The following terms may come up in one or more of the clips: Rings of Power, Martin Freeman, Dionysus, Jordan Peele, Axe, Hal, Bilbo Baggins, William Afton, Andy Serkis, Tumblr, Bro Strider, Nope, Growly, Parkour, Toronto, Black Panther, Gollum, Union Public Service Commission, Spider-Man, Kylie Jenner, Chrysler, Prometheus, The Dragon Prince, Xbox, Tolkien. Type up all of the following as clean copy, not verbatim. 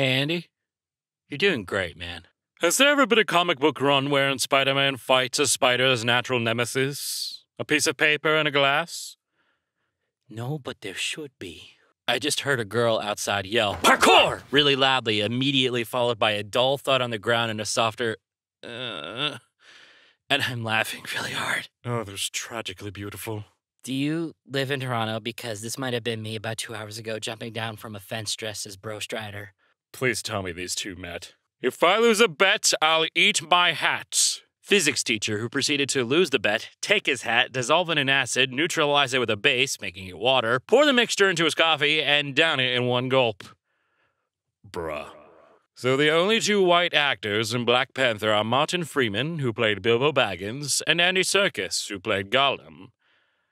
Hey, Andy. You're doing great, man. Has there ever been a comic book run wherein Spider-Man fights a spider's natural nemesis? A piece of paper and a glass? No, but there should be. I just heard a girl outside yell, "Parkour!" really loudly, immediately followed by a dull thud on the ground and a softer, and I'm laughing really hard. Oh, there's tragically beautiful. Do you live in Toronto? Because this might have been me about 2 hours ago jumping down from a fence dressed as Bro Strider. Please tell me these two met. If I lose a bet, I'll eat my hat. Physics teacher who proceeded to lose the bet, take his hat, dissolve it in acid, neutralize it with a base, making it water, pour the mixture into his coffee, and down it in one gulp. Bruh. So the only two white actors in Black Panther are Martin Freeman, who played Bilbo Baggins, and Andy Serkis, who played Gollum.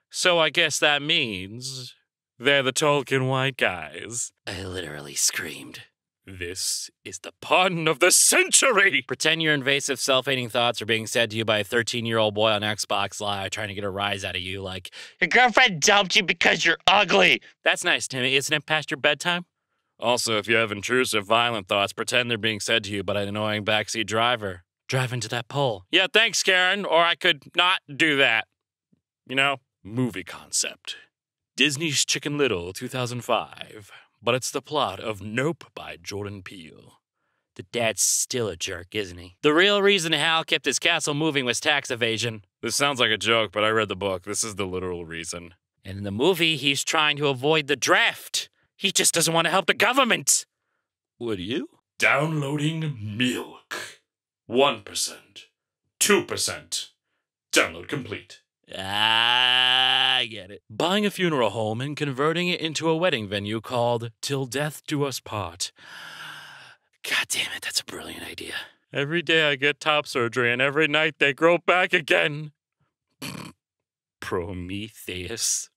So I guess that means they're the Tolkien white guys. I literally screamed. This is the pun of the century! Pretend your invasive self-hating thoughts are being said to you by a 13-year-old boy on Xbox Live trying to get a rise out of you like, "Your girlfriend dumped you because you're ugly!" That's nice, Timmy. Isn't it past your bedtime? Also, if you have intrusive, violent thoughts, pretend they're being said to you by an annoying backseat driver. "Drive into that pole." Yeah, thanks, Karen. Or I could not do that. You know? Movie concept. Disney's Chicken Little, 2005. But it's the plot of Nope by Jordan Peele. The dad's still a jerk, isn't he? The real reason Hal kept his castle moving was tax evasion. This sounds like a joke, but I read the book. This is the literal reason. And in the movie, he's trying to avoid the draft. He just doesn't want to help the government. Would you? Downloading milk. 1%. 2%. Download complete. I get it. Buying a funeral home and converting it into a wedding venue called Till Death Do Us Part. God damn it, that's a brilliant idea. Every day I get top surgery and every night they grow back again. Prometheus.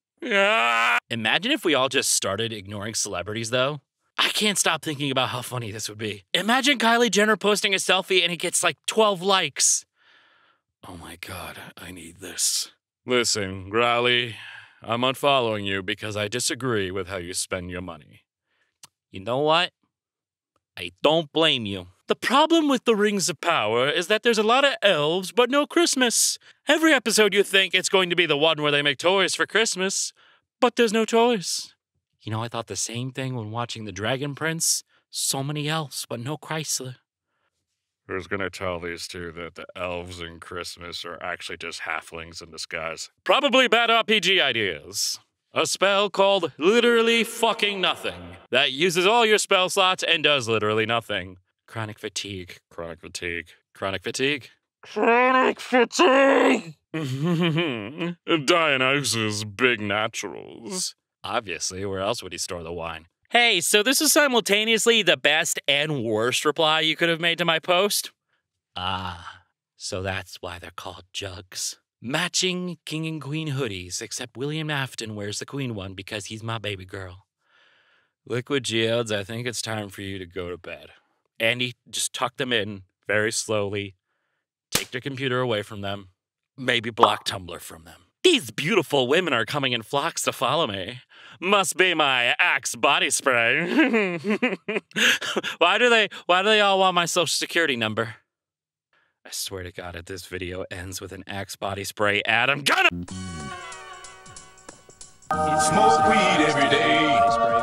Imagine if we all just started ignoring celebrities, though. I can't stop thinking about how funny this would be. Imagine Kylie Jenner posting a selfie and it gets like 12 likes. Oh my God, I need this. Listen, Growly, I'm unfollowing you because I disagree with how you spend your money. You know what? I don't blame you. The problem with the Rings of Power is that there's a lot of elves, but no Christmas. Every episode you think it's going to be the one where they make toys for Christmas, but there's no toys. You know, I thought the same thing when watching The Dragon Prince. So many elves, but no Chrysler. Who's gonna tell these two that the elves in Christmas are actually just halflings in disguise? Probably bad RPG ideas. A spell called literally fucking nothing that uses all your spell slots and does literally nothing. Chronic fatigue. Chronic fatigue. Chronic fatigue. Chronic fatigue! Dionysus' big naturals. Obviously, where else would he store the wine? Hey, so this is simultaneously the best and worst reply you could have made to my post? Ah, so that's why they're called jugs. Matching king and queen hoodies, except William Afton wears the queen one because he's my baby girl. Liquid geodes, I think it's time for you to go to bed. Andy, just tuck them in very slowly. Take their computer away from them. Maybe block Tumblr from them. These beautiful women are coming in flocks to follow me. Must be my Axe body spray. Why do they all want my social security number? I swear to God, if this video ends with an Axe body spray ad, I'm gonna smoke weed every day.